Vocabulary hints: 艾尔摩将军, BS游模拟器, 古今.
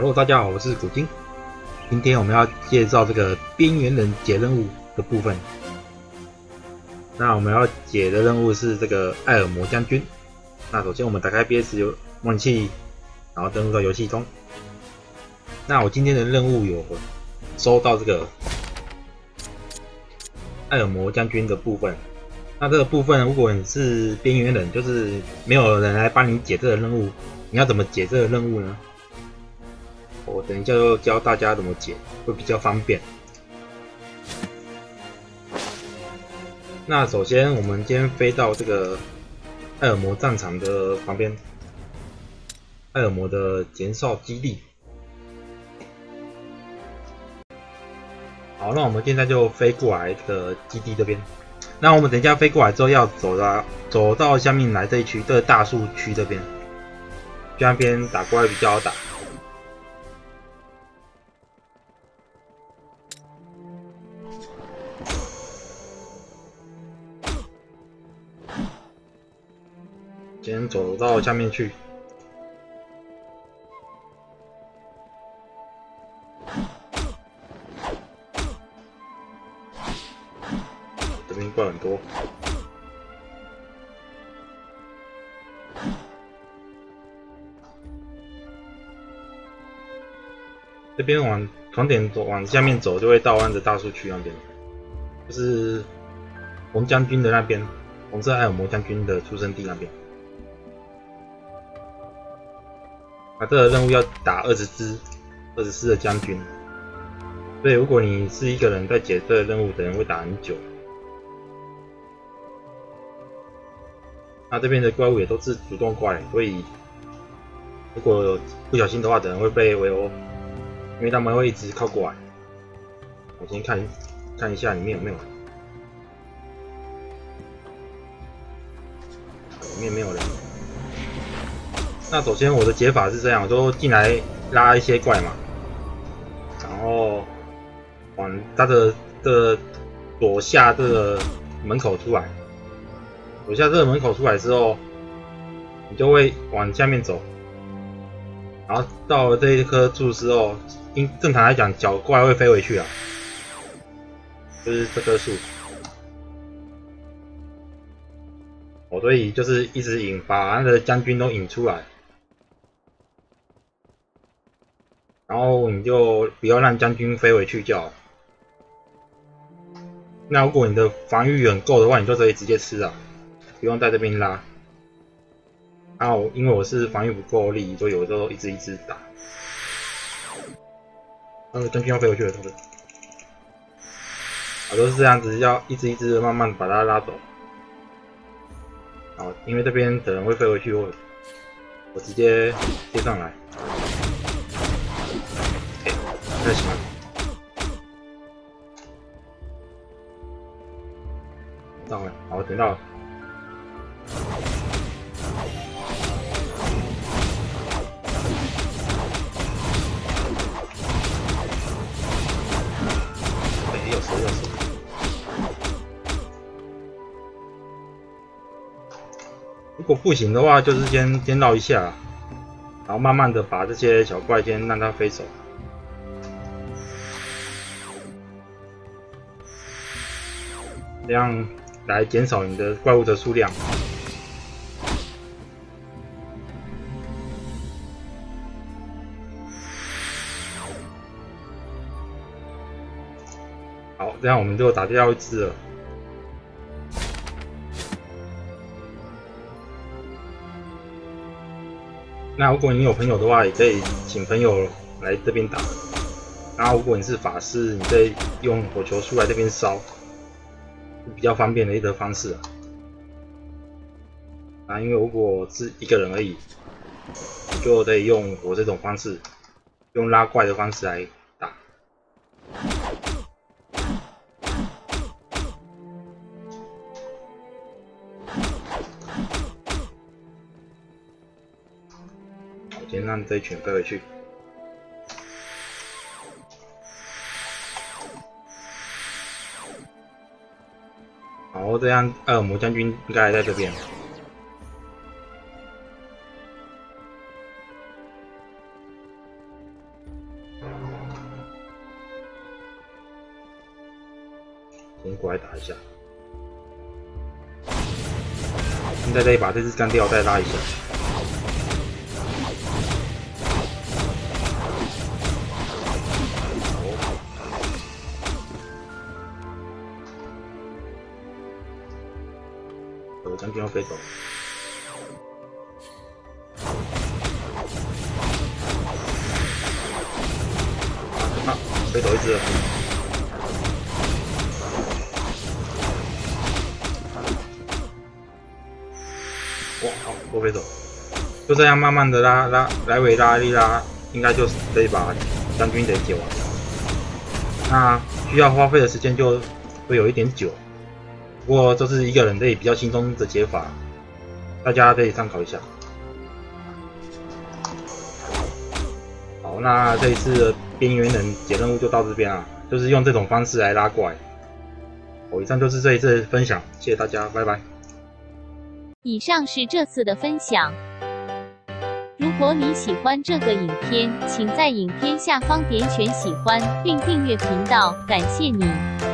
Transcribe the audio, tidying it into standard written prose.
Hello， 大家好，我是古今。今天我们要介绍这个边缘人解任务的部分。那我们要解的任务是这个艾尔摩将军。那首先我们打开 BS 游模拟器，然后登录到游戏中。那我今天的任务有收到这个艾尔摩将军的部分。那这个部分，如果你是边缘人，就是没有人来帮你解这个任务，你要怎么解这个任务呢？ 我等一下就教大家怎么解，会比较方便。那首先，我们先飞到这个艾尔摩战场的旁边，艾尔摩的前哨基地。好，那我们现在就飞过来这个基地这边。那我们等一下飞过来之后，要走到下面来这一区，这个大树区这边，就那边打怪比较好打。 先走到下面去。这边怪很多。这边往船点走，往下面走就会到那个大树区那边，就是红将军的那边，红色艾尔摩将军的出生地那边。 啊，这个任务要打24的将军，所以如果你是一个人在解这个任务，可能会打很久。那这边的怪物也都是主动怪，所以如果不小心的话，可能会被围殴，因为他们会一直靠过来。我先看一下里面有没有，里面没有人。 那首先我的解法是这样，我就进来拉一些怪嘛，然后往它的左下这个门口出来，左下这个门口出来之后，你就会往下面走，然后到了这一棵树之后，正常来讲小怪会飞回去啊，就是这棵树，我所以就是一直引，把那个将军都引出来。 然后你就不要让将军飞回去就好。那如果你的防御很够的话，你就可以直接吃啊，不用在这边拉。然后因为我是防御不够力，所以有时候一直打。那个将军要飞回去了，是不是？我都是这样子，要一直慢慢把它拉走。好，因为这边可能会飞回去，我直接接上来。 太强！到了，好，等到了。哎，有蛇！如果不行的话，就是先绕一下，然后慢慢的把这些小怪先让它飞走。 这样来减少你的怪物的数量。好，这样我们就打掉一只了。那如果你有朋友的话，也可以请朋友来这边打。那如果你是法师，你可以用火球术来这边烧。 比较方便的一个方式啊，因为如果是一个人而已，你就得用我这种方式，用拉怪的方式来打。我先让这一群飞回去。 然后这样，艾尔摩将军应该还在这边。先过来打一下。现在再把这只干掉，再拉一下。好，将军要飞走。 飞走一只，哇，好，我飞走，就这样慢慢的拉，来回拉一拉，应该就可以把将军给解完。那需要花费的时间就会有一点久，不过这是一个人类比较轻松的解法，大家可以参考一下。好，那这一次的 边缘人解任务就到这边啊，就是用这种方式来拉怪。以上就是这一次的分享，谢谢大家，拜拜。以上是这次的分享。如果你喜欢这个影片，请在影片下方点选喜欢，并订阅频道，感谢你。